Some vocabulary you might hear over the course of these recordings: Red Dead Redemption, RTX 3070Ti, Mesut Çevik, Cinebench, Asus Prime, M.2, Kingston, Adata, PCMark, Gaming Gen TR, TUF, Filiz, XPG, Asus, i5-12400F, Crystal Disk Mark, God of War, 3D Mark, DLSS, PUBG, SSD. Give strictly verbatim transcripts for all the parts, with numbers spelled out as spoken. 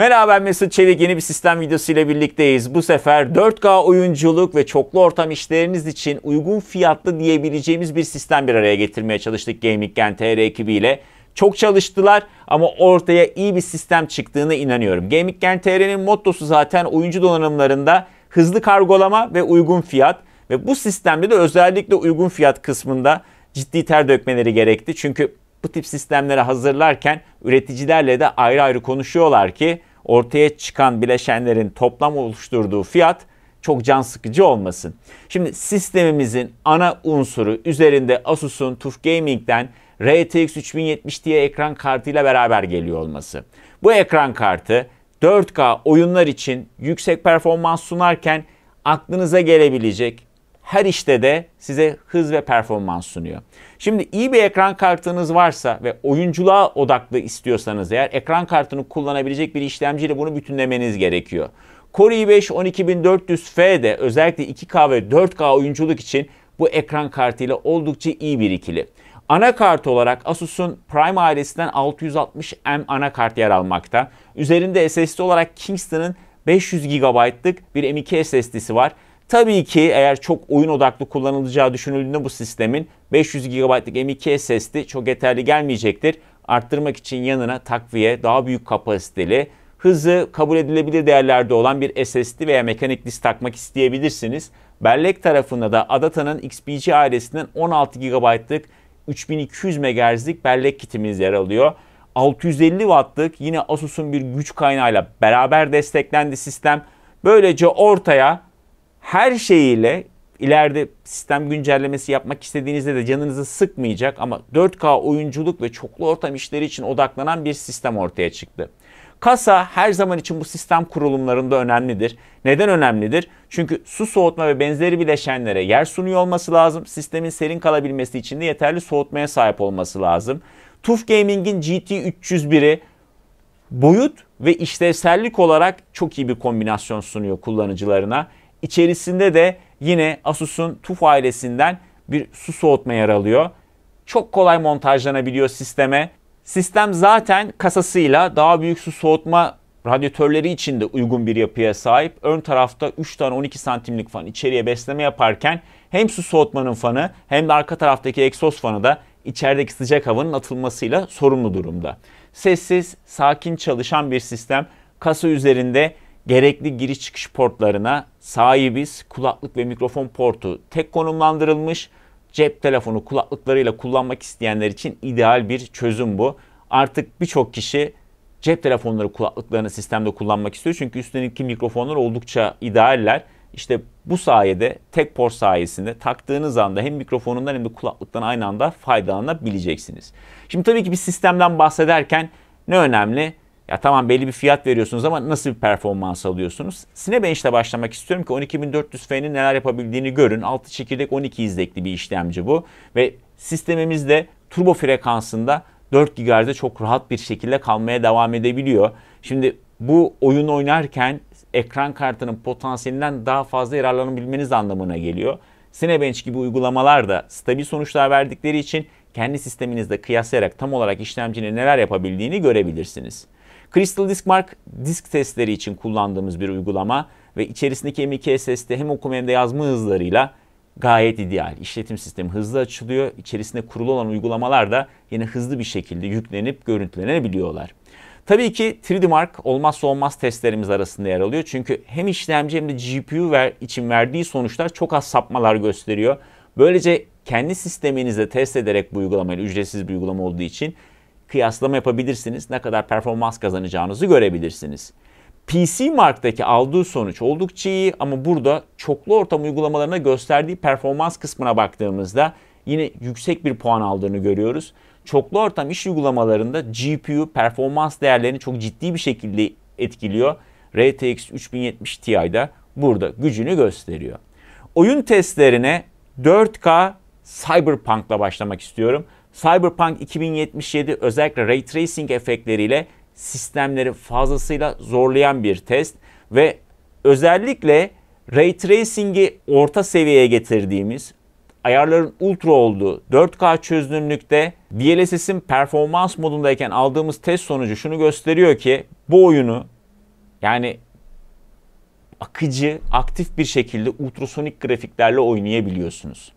Merhaba, ben Mesut Çevik. Yeni bir sistem videosuyla birlikteyiz. Bu sefer dört K oyunculuk ve çoklu ortam işleriniz için uygun fiyatlı diyebileceğimiz bir sistem bir araya getirmeye çalıştık Gaming Gen T R ekibiyle. Çok çalıştılar ama ortaya iyi bir sistem çıktığına inanıyorum. Gaming Gen T R'nin mottosu zaten oyuncu donanımlarında hızlı kargolama ve uygun fiyat. Ve bu sistemde de özellikle uygun fiyat kısmında ciddi ter dökmeleri gerekti. Çünkü bu tip sistemleri hazırlarken üreticilerle de ayrı ayrı konuşuyorlar ki ortaya çıkan bileşenlerin toplam oluşturduğu fiyat çok can sıkıcı olmasın. Şimdi sistemimizin ana unsuru üzerinde Asus'un TUF Gaming'den R T X üç bin yetmiş Ti ekran kartıyla beraber geliyor olması. Bu ekran kartı dört K oyunlar için yüksek performans sunarken aklınıza gelebilecek her işte de size hız ve performans sunuyor. Şimdi iyi bir ekran kartınız varsa ve oyunculuğa odaklı istiyorsanız eğer ekran kartını kullanabilecek bir işlemciyle bunu bütünlemeniz gerekiyor. Core i beş on iki bin dört yüz F de özellikle iki K ve dört K oyunculuk için bu ekran kartıyla oldukça iyi bir ikili. Anakart olarak Asus'un Prime ailesinden altı yüz altmış M anakart yer almakta. Üzerinde S S D olarak Kingston'ın beş yüz gigabaytlık bir M iki S S D'si var. Tabii ki eğer çok oyun odaklı kullanılacağı düşünüldüğünde bu sistemin beş yüz gigabaytlık M iki S S D çok yeterli gelmeyecektir. Arttırmak için yanına takviye, daha büyük kapasiteli, hızı kabul edilebilir değerlerde olan bir S S D veya mekanik disk takmak isteyebilirsiniz. Bellek tarafında da Adata'nın X P G ailesinden on altı gigabaytlık üç bin iki yüz megahertzlik bellek kitimiz yer alıyor. altı yüz elli wattlık yine Asus'un bir güç kaynağıyla beraber desteklendi sistem. Böylece ortaya her şeyiyle ileride sistem güncellemesi yapmak istediğinizde de canınızı sıkmayacak ama dört K oyunculuk ve çoklu ortam işleri için odaklanan bir sistem ortaya çıktı. Kasa her zaman için bu sistem kurulumlarında önemlidir. Neden önemlidir? Çünkü su soğutma ve benzeri bileşenlere yer sunuyor olması lazım. Sistemin serin kalabilmesi için de yeterli soğutmaya sahip olması lazım. TUF Gaming'in G T üç yüz biri boyut ve işlevsellik olarak çok iyi bir kombinasyon sunuyor kullanıcılarına. İçerisinde de yine Asus'un TUF ailesinden bir su soğutma yer alıyor. Çok kolay montajlanabiliyor sisteme. Sistem zaten kasasıyla daha büyük su soğutma radyatörleri için de uygun bir yapıya sahip. Ön tarafta üç tane on iki santimlik fan içeriye besleme yaparken hem su soğutmanın fanı hem de arka taraftaki egzoz fanı da içerideki sıcak havanın atılmasıyla sorumlu durumda. Sessiz, sakin çalışan bir sistem. Kasa üzerinde gerekli giriş çıkış portlarına sahibiz. Kulaklık ve mikrofon portu tek konumlandırılmış. Cep telefonu kulaklıklarıyla kullanmak isteyenler için ideal bir çözüm bu. Artık birçok kişi cep telefonları kulaklıklarını sistemde kullanmak istiyor. Çünkü üstündeki mikrofonlar oldukça idealler. İşte bu sayede tek port sayesinde taktığınız anda hem mikrofonundan hem de kulaklıktan aynı anda faydalanabileceksiniz. Şimdi tabii ki bir sistemden bahsederken ne önemli? Ya tamam, belli bir fiyat veriyorsunuz ama nasıl bir performans alıyorsunuz? Cinebench ile başlamak istiyorum ki on iki bin dört yüz F'nin neler yapabildiğini görün. altı çekirdek on iki izlekli bir işlemci bu. Ve sistemimizde turbo frekansında dört gigahertz'de çok rahat bir şekilde kalmaya devam edebiliyor. Şimdi bu oyun oynarken ekran kartının potansiyelinden daha fazla yararlanabilmeniz anlamına geliyor. Cinebench gibi uygulamalar da stabil sonuçlar verdikleri için kendi sisteminizle kıyaslayarak tam olarak işlemcinin neler yapabildiğini görebilirsiniz. Crystal Disk Mark disk testleri için kullandığımız bir uygulama ve içerisindeki M iki S S D hem okuma hem de yazma hızlarıyla gayet ideal. İşletim sistemi hızlı açılıyor. İçerisinde kurulu olan uygulamalar da yine hızlı bir şekilde yüklenip görüntülenebiliyorlar. Tabii ki üç D Mark olmazsa olmaz testlerimiz arasında yer alıyor. Çünkü hem işlemci hem de G P U ver, için verdiği sonuçlar çok az sapmalar gösteriyor. Böylece kendi sisteminizde test ederek bu uygulamayla, ücretsiz bir uygulama olduğu için kıyaslama yapabilirsiniz. Ne kadar performans kazanacağınızı görebilirsiniz. PCMark'taki aldığı sonuç oldukça iyi ama burada çoklu ortam uygulamalarına gösterdiği performans kısmına baktığımızda yine yüksek bir puan aldığını görüyoruz. Çoklu ortam iş uygulamalarında G P U performans değerlerini çok ciddi bir şekilde etkiliyor. R T X üç bin yetmiş Ti'de burada gücünü gösteriyor. Oyun testlerine dört K Cyberpunk'la başlamak istiyorum. Cyberpunk iki bin yetmiş yedi özellikle Ray Tracing efektleriyle sistemleri fazlasıyla zorlayan bir test ve özellikle Ray Tracing'i orta seviyeye getirdiğimiz, ayarların ultra olduğu dört K çözünürlükte D L S S'in performans modundayken aldığımız test sonucu şunu gösteriyor ki bu oyunu Yani akıcı, aktif bir şekilde ultrasonik grafiklerle oynayabiliyorsunuz.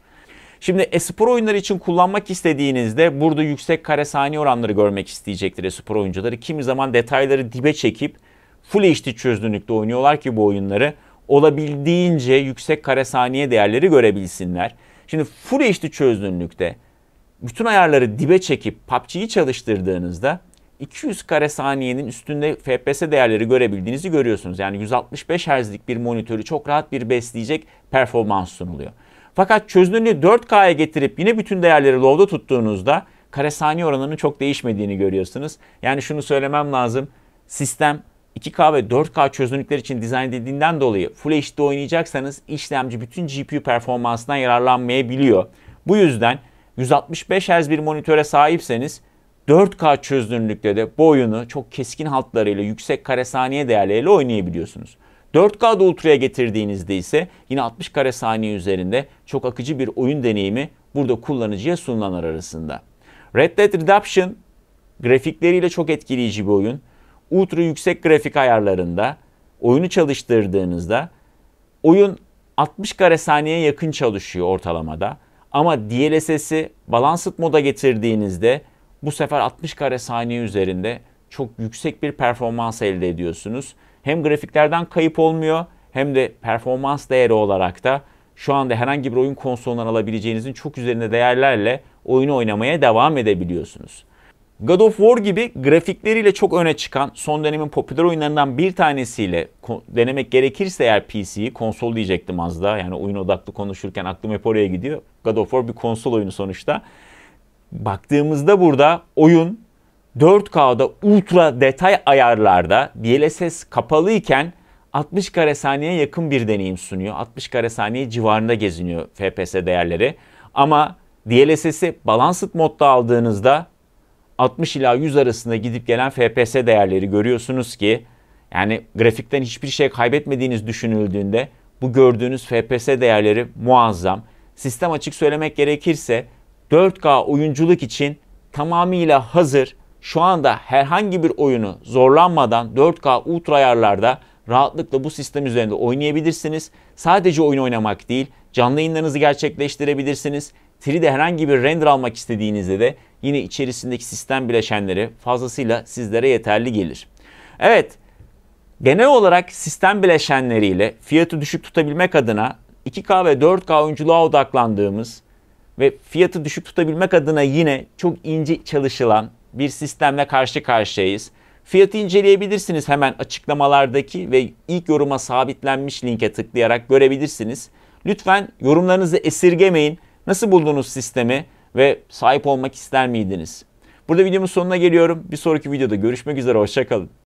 Şimdi e-spor oyunları için kullanmak istediğinizde burada yüksek kare saniye oranları görmek isteyecektir e-spor oyuncuları. Kimi zaman detayları dibe çekip Full H D çözünürlükte oynuyorlar ki bu oyunları olabildiğince yüksek kare saniye değerleri görebilsinler. Şimdi Full H D çözünürlükte bütün ayarları dibe çekip P U B G'yi çalıştırdığınızda iki yüz kare saniyenin üstünde F P S değerleri görebildiğinizi görüyorsunuz. Yani yüz altmış beş hertzlik bir monitörü çok rahat bir besleyecek performans sunuluyor. Fakat çözünürlüğü dört K'ya getirip yine bütün değerleri low'da tuttuğunuzda kare saniye oranının çok değişmediğini görüyorsunuz. Yani şunu söylemem lazım. Sistem iki K ve dört K çözünürlükler için dizayn edildiğinden dolayı Full H D oynayacaksanız işlemci bütün G P U performansından yararlanmayabiliyor. Bu yüzden yüz altmış beş hertz bir monitöre sahipseniz dört K çözünürlükte de bu oyunu çok keskin hatlarıyla yüksek kare saniye değerleriyle oynayabiliyorsunuz. dört K'da Ultra'ya getirdiğinizde ise yine altmış kare saniye üzerinde çok akıcı bir oyun deneyimi burada kullanıcıya sunulanlar arasında. Red Dead Redemption grafikleriyle çok etkileyici bir oyun. Ultra yüksek grafik ayarlarında oyunu çalıştırdığınızda oyun altmış kare saniyeye yakın çalışıyor ortalamada. Ama D L S S'i Balanced moda getirdiğinizde bu sefer altmış kare saniye üzerinde çok yüksek bir performans elde ediyorsunuz. Hem grafiklerden kayıp olmuyor hem de performans değeri olarak da şu anda herhangi bir oyun konsolundan alabileceğinizin çok üzerinde değerlerle oyunu oynamaya devam edebiliyorsunuz. God of War gibi grafikleriyle çok öne çıkan son dönemin popüler oyunlarından bir tanesiyle denemek gerekirse eğer P C'yi, konsol diyecektim az daha. Yani oyun odaklı konuşurken aklım hep oraya gidiyor. God of War bir konsol oyunu sonuçta. Baktığımızda burada oyun dört K'da ultra detay ayarlarda D L S S kapalı iken altmış kare saniyeye yakın bir deneyim sunuyor. altmış kare saniye civarında geziniyor F P S değerleri. Ama D L S S'i Balanced modda aldığınızda altmış ila yüz arasında gidip gelen F P S değerleri görüyorsunuz ki yani grafikten hiçbir şey kaybetmediğiniz düşünüldüğünde bu gördüğünüz F P S değerleri muazzam. Sistem açık söylemek gerekirse dört K oyunculuk için tamamıyla hazır. Şu anda herhangi bir oyunu zorlanmadan dört K ultra ayarlarda rahatlıkla bu sistem üzerinde oynayabilirsiniz. Sadece oyun oynamak değil, canlı yayınlarınızı gerçekleştirebilirsiniz. üç D'de herhangi bir render almak istediğinizde de yine içerisindeki sistem bileşenleri fazlasıyla sizlere yeterli gelir. Evet, genel olarak sistem bileşenleriyle fiyatı düşük tutabilmek adına iki K ve dört K oyunculuğa odaklandığımız ve fiyatı düşük tutabilmek adına yine çok ince çalışılan bir sistemle karşı karşıyayız. Fiyatı inceleyebilirsiniz hemen açıklamalardaki ve ilk yoruma sabitlenmiş linke tıklayarak görebilirsiniz. Lütfen yorumlarınızı esirgemeyin. Nasıl buldunuz sistemi ve sahip olmak ister miydiniz? Burada videomun sonuna geliyorum. Bir sonraki videoda görüşmek üzere. Hoşça kalın.